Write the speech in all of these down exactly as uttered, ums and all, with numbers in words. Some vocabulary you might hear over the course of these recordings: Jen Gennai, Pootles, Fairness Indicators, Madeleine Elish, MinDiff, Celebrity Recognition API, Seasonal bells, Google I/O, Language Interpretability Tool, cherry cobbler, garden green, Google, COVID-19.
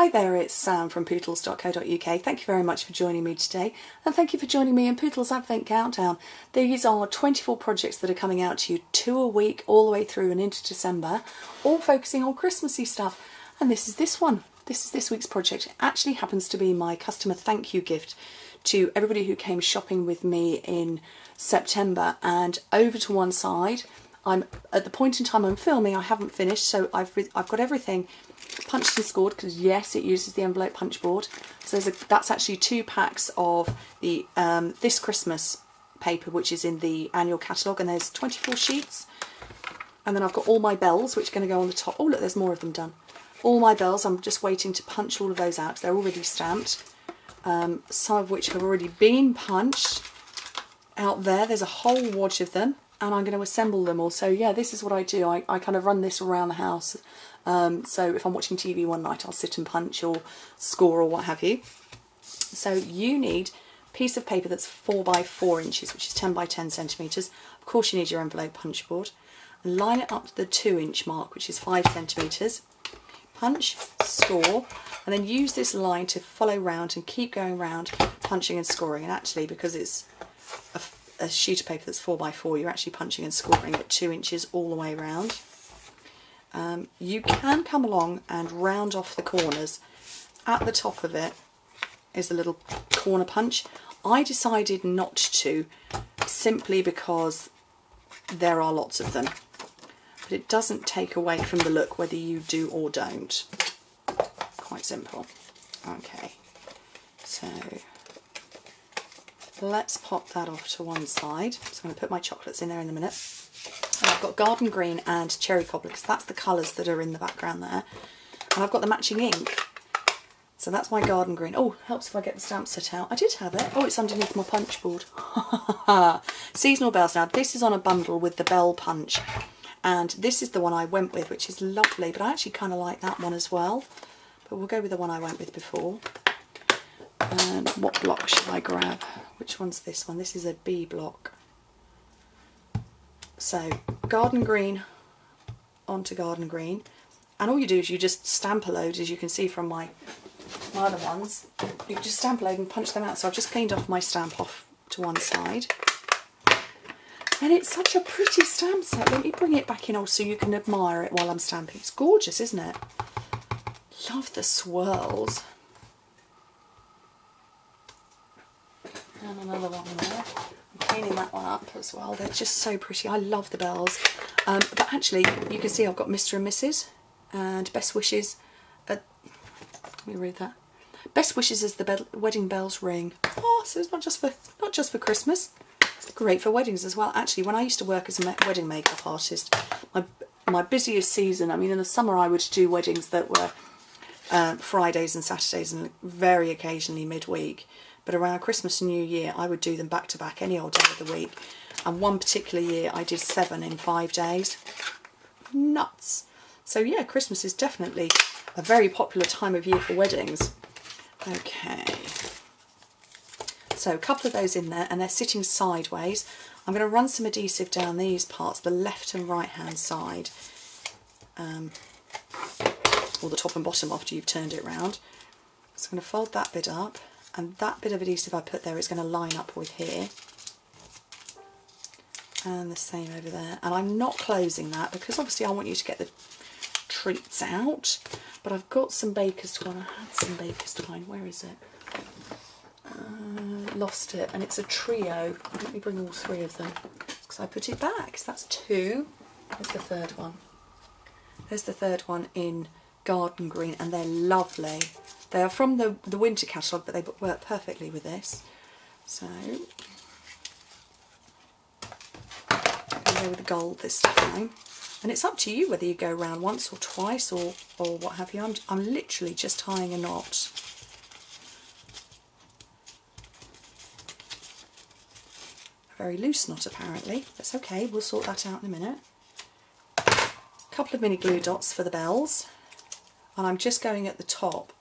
Hi there, it's Sam from Pootles dot co dot U K. Thank you very much for joining me today, and thank you for joining me in Pootles Advent Countdown. These are twenty-four projects that are coming out to you, two a week all the way through and into December, all focusing on Christmassy stuff. And this is this one. This is this week's project. It actually happens to be my customer thank you gift to everybody who came shopping with me in September. And over to one side, I'm at the point in time I'm filming, I haven't finished, so I've I've got everything punched and scored, because yes, it uses the envelope punch board. So there's a, that's actually two packs of the um, This Christmas paper, which is in the annual catalogue, and there's twenty-four sheets. And then I've got all my bells, which are going to go on the top. Oh look, there's more of them done. All my bells, I'm just waiting to punch all of those out. They're already stamped, um, some of which have already been punched out there. There's a whole wad of them, and I'm going to assemble them all. So yeah, this is what I do. I, I kind of run this around the house. Um, so if I'm watching T V one night, I'll sit and punch or score or what have you. So you need a piece of paper that's four by four inches, which is ten by ten centimetres. Of course you need your envelope punch board. And line it up to the two inch mark, which is five centimetres. Punch, score, and then use this line to follow round and keep going round, punching and scoring. And actually, because it's a a sheet of paper that's four by four, you're actually punching and scoring at two inches all the way around. Um, you can come along and round off the corners. At the top of it is a little corner punch. I decided not to, simply because there are lots of them, but it doesn't take away from the look whether you do or don't. Quite simple. Okay, so let's pop that off to one side. So I'm going to put my chocolates in there in a minute. And I've got garden green and cherry cobbler, because that's the colours that are in the background there. And I've got the matching ink. So that's my garden green. Oh, helps if I get the stamp set out. I did have it. Oh, it's underneath my punch board. Seasonal bells. Now, this is on a bundle with the bell punch. And this is the one I went with, which is lovely. But I actually kind of like that one as well. But we'll go with the one I went with before. And what block should I grab? Which one's this one? This is a B block. So garden green onto garden green, and all you do is you just stamp a load, as you can see from my, my other ones. You can just stamp a load and punch them out. So I've just cleaned off my stamp off to one side. And it's such a pretty stamp set. Let me bring it back in all so you can admire it while I'm stamping. It's gorgeous, isn't it? Love the swirls. And another one there. I'm cleaning that one up as well. They're just so pretty. I love the bells. Um, but actually, you can see I've got Mister and Missus and best wishes. At, let me read that. Best wishes as the bed, wedding bells ring. Oh, so it's not just for not just for Christmas. Great for weddings as well. Actually, when I used to work as a wedding makeup artist, my my busiest season. I mean, in the summer I would do weddings that were uh, Fridays and Saturdays, and very occasionally midweek. But around Christmas and New Year, I would do them back to back any old day of the week. And one particular year, I did seven in five days. Nuts. So yeah, Christmas is definitely a very popular time of year for weddings. Okay. So a couple of those in there, and they're sitting sideways. I'm going to run some adhesive down these parts, the left and right hand side. Um, or the top and bottom after you've turned it round. So I'm going to fold that bit up. And that bit of adhesive I put there is going to line up with here. And the same over there. And I'm not closing that, because obviously I want you to get the treats out. But I've got some baker's twine. I had some baker's twine. Where is it? Uh, lost it. And it's a trio. Let me bring all three of them. Because I put it back. So that's two. There's the third one. There's the third one in garden green. And they're lovely. They are from the, the winter catalogue, but they work perfectly with this. So, I'm going to go with the gold this time. And it's up to you whether you go round once or twice or, or what have you. I'm, I'm literally just tying a knot. A very loose knot, apparently. That's okay, we'll sort that out in a minute. A couple of mini glue dots for the bells. And I'm just going at the top,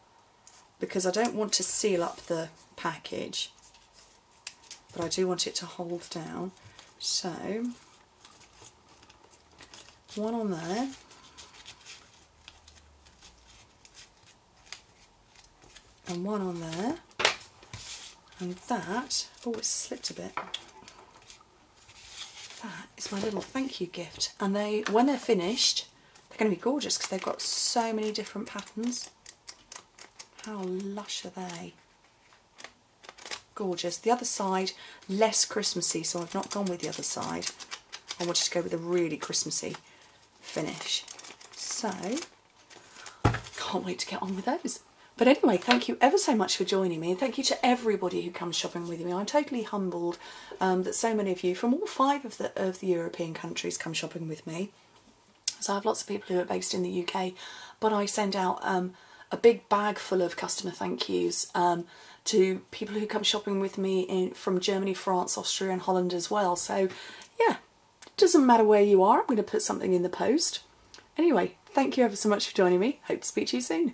because I don't want to seal up the package, but I do want it to hold down. So, one on there, and one on there, and that, oh it's slipped a bit, that is my little thank you gift. And they, when they're finished, they're going to be gorgeous because they've got so many different patterns. How lush are they? Gorgeous. The other side, less Christmassy, so I've not gone with the other side. I wanted to go with a really Christmassy finish. So, can't wait to get on with those. But anyway, thank you ever so much for joining me, and thank you to everybody who comes shopping with me. I'm totally humbled um, that so many of you from all five of the, of the European countries come shopping with me. So I have lots of people who are based in the U K, but I send out um, a big bag full of customer thank yous um, to people who come shopping with me in, from Germany, France, Austria and Holland as well. So yeah, it doesn't matter where you are, I'm going to put something in the post. Anyway, thank you ever so much for joining me. Hope to speak to you soon.